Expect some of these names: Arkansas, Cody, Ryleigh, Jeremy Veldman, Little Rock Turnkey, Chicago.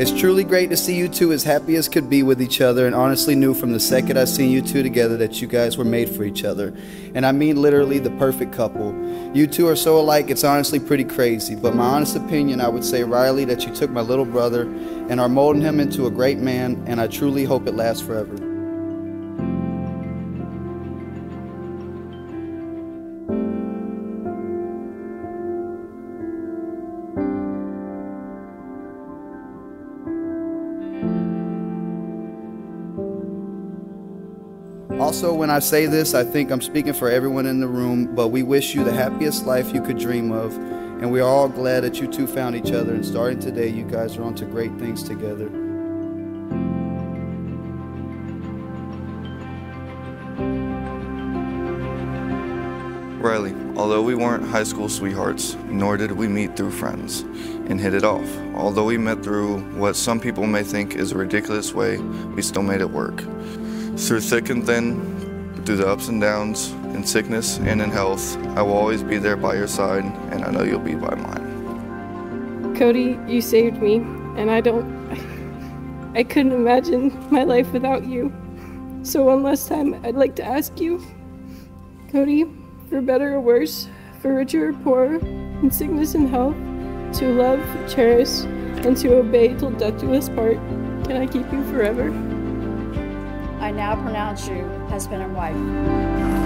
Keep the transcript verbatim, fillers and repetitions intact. It's truly great to see you two as happy as could be with each other, and honestly knew from the second I seen you two together that you guys were made for each other. And I mean literally the perfect couple. You two are so alike, it's honestly pretty crazy. But my honest opinion, I would say, Ryleigh, that you took my little brother and are molding him into a great man, and I truly hope it lasts forever. Also, when I say this, I think I'm speaking for everyone in the room, but we wish you the happiest life you could dream of, and we are all glad that you two found each other, and starting today, you guys are on to great things together. Ryleigh, although we weren't high school sweethearts, nor did we meet through friends and hit it off. Although we met through what some people may think is a ridiculous way, we still made it work. Through thick and thin, through the ups and downs, in sickness and in health, I will always be there by your side, and I know you'll be by mine. Cody, you saved me, and I don't, I couldn't imagine my life without you. So one last time, I'd like to ask you, Cody, for better or worse, for richer or poorer, in sickness and health, to love, cherish, and to obey till death do us part, can I keep you forever? I now pronounce you husband and wife.